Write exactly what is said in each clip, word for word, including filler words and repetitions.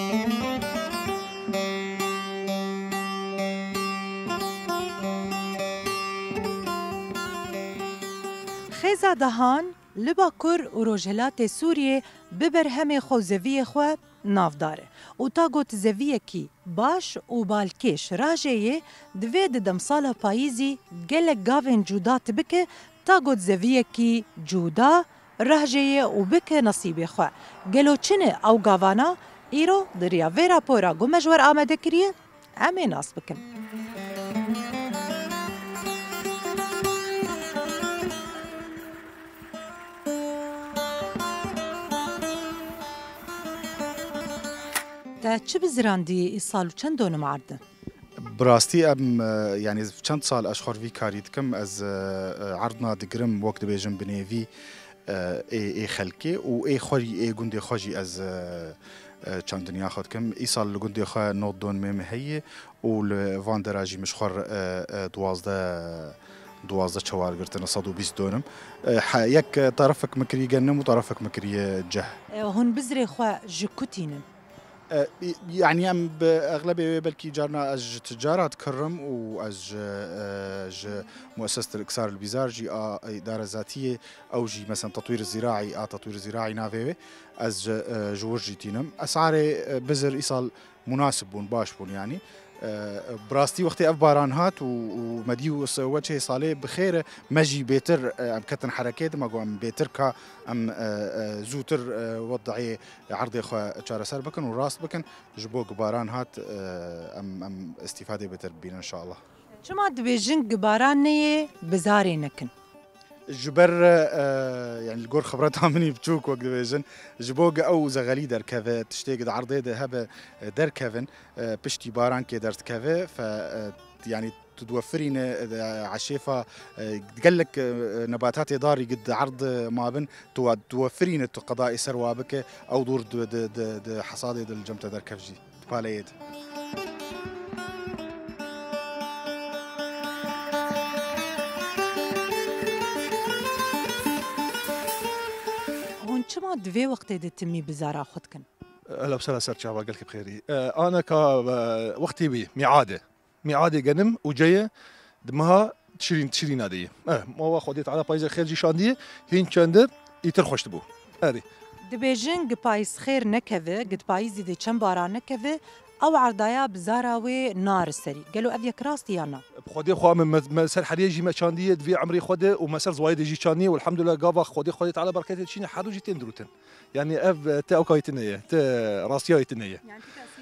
خيزا دهان لباكور و روجهلات سوريا ببرهمي خو زوية خو نافداره و تاغوت زوية كي باش و بالكيش راجيه دويد دمصالة بايزي جلق غافين جودات بك تاغوت زوية كي جودا راجيه و بك نصيبي خو جلو چنه او غافانا ايرو دريا في راپورا گمجور آمده كريه امي ناس بكم تا چه بزراندی ایسالو چند دونم عرده؟ براستی ام یعنی چند سال اشخار وی کارید کم از عردنا دگرم وقت بیجم بنیوی ای خلکه و ای خوری ای گنده خوشی از چند دنیا خود کم ایسال گنده خواه نود دون ممهی و لوان دراجی مشخار دوازده دوازده چوار گرتن صد و بیست دونم یک طرفک مکری گنم و طرفک مکری جه هون بزری خواه جکوتینم يعني ام باغلبيه بلكي جارنا از تجارات كرم و از مؤسسه الاكسار البيزارجي اداره ذاتيه او جي مثلا تطوير الزراعي تطوير الزراعي نافي از جورجي تينم اسعار بزر ايصال مناسب بون باش بون يعني براستي وقتي اف باران هات ومديو وجهي صالي بخير ماجي بيتر ام كتن حركات ما قوم بيتركا ام زوتر وضعي عرضي خا تشارا سر بكن وراس بكن جبوك باران هات ام ام استفاده بيتر بينا ان شاء الله. شما دبيجن باران نيه بزاري نكن جبر يعني الجور خبرتها مني بتشوك وقت بيجن جبوج أو زغلي در كذا تشتاق العرضية ده هبا در كفن بشتي باران كدرت كذا ف يعني تتوفرين عشيفة قال لك نباتات داري قد عرض مابن توفرين قضاء سروابك أو دور د حصادة الجمتة در كفجي باليد. شما دوي وقت دي تمي بزارة خدكن؟ هلا بسلا سر شعبا قالك بخيري. أنا ك وقتي بي ميعادة ميعادة جنم وجاية دمها تشرين تشرين هذه. إيه ما هو خديت على بايز خير جيشاندية هين كندر يتر خوش بو. هذه. دبيجن بايز خير نكذا قد بايز دي كم بارا نكذا أو عرضايا بزارة ونار السري قالوا أبيك راستي أنا. خدي خو من مسر حريه جي مشاندية في عمري خده ومسر زوايد جي شاندية والحمد لله قابا خدي خديت على بركة الشين حدو جي تندروتن يعني أب تأوكايتنية تراسيايتنية. يعني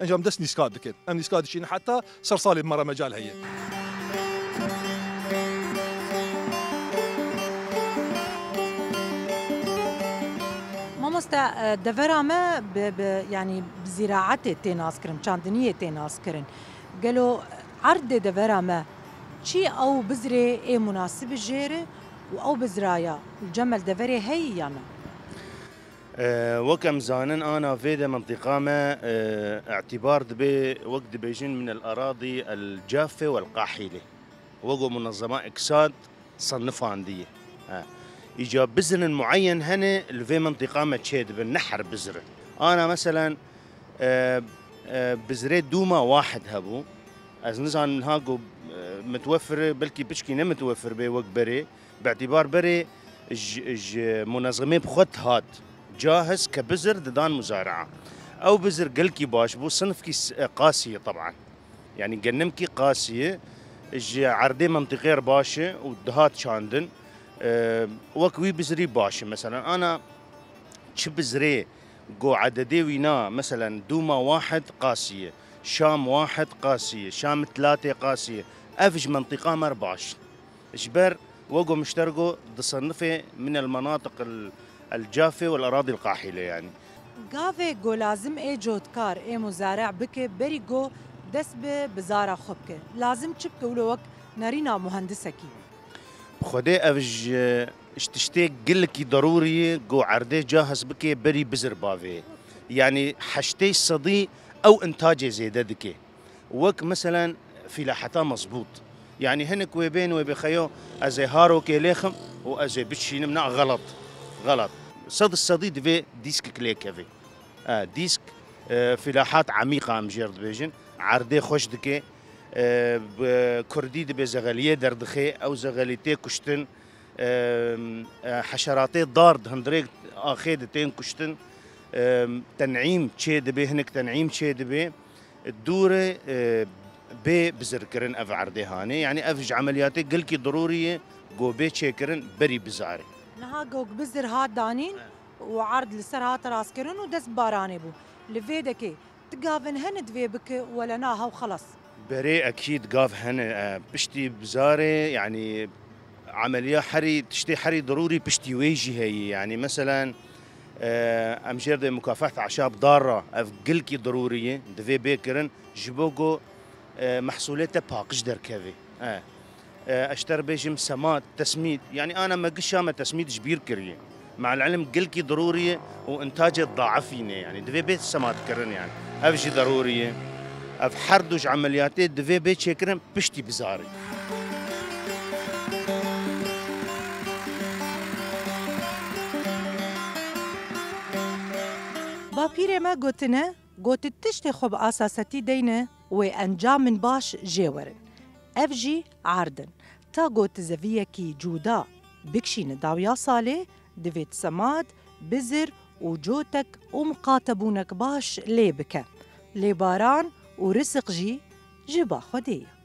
أنا جام دس نسكاد بكن، أم نسكاد شين حتى صار صالب مرة مجال هي. ما مستا دفرة ما ب ب يعني بزراعته تناس كرن، شاندنية تناس كرن. قالوا عرض دفرة ما شيء أو بزرة إيه مناسب الجيرة أو بزرايا الجمل دفرة هي يعني. وكم زانن أنا في منطقة ما اعتبار بوقت بيجين من الأراضي الجافة والقاحلة وقو منظمة إكساد صنفها عندي إجا بزرن معين هنا في منطقة ما تشهد بالنحر بزرن أنا مثلا بزريت دوما واحد هبو از نزان هاقو متوفر بلكي بشكي نمتوفر بوقت بري باعتبار بري منظمة بخط هات جاهز كبزر ددان مزارعه او بزر قلكي باش بو صنفكي قاسيه طبعا يعني قنمكي قاسيه عرضي منطقير باشه ودهات شاندن أه وكوي بزري باشه مثلا انا شبزري جو عددي وينا مثلا دوما واحد قاسيه شام واحد قاسيه شام ثلاثه قاسيه افج منطقه مرباش اشبر وقو مشترقو تصنفه من المناطق ال الجافة والأراضي القاحلة يعني گاوه گلازم ای جودکار ای مزارع بکه بری گو دست به بزاره خوب که لازم چپ که اولو وقت نرینا مهندسه کی خودی اوج اشتشته گل کی ضروری گو عرده جاهز بکه بری بزر باوه يعني حشتي صدي او انتاجي زياده دكي وك مثلا في لاحتها مضبوط يعني هنك وبين وبخيو ازي هارو كيليخم وازي بتشي نمنع غلط غلط صد الصدي دفي ديسك كليك في آه ديسك آه فلاحات عميقه مجرد بيجن عرضي خوش دكي آه كردي دبي زغاليه دردخي او زغاليتي كشتن آه حشراتي ضارد هندريك اخيدتين كشتن تنعيم شيد به هنك تنعيم شيد به الدوره به بزركرن اف عردهاني يعني افج عملياتي قلكي ضروريه جو بي تشيكرن بري بزاري نها جو بزر هاد دانين وعرض لسر هات راس كرن ودس باراني بو لفيدكي تقافن هند فيبك ولا ناها وخلص بري اكيد قاف هن بشتي بزاري يعني عمليه حري تشتي حري ضروري بشتي ويجي هي يعني مثلا ام جرد مكافحه اعشاب ضاره افقلكي ضروريه دفي بيكرن جبوغو محصولات باقش دركافي اه اشتر بيجم سمات تسميد يعني انا ما قشامه تسميد جبير كريه مع العلم قلكي ضروريه وانتاجه ضاعفينه يعني دفي بيت سمات كرن يعني افجي ضروريه اف حردوج عملياتي دفي بيت شكرن بشتي بزاري باپیره ما گوتنه گوتت تشت خوب اساساتی دینه و انجام من باش جیورن اف جی عردن تا گوت زویه کی جودا بکشین داویا ساله دویت سماد بزر و جوتک و مقاتبونک باش لی بکه لی باران و رزق جی جبا خودیه.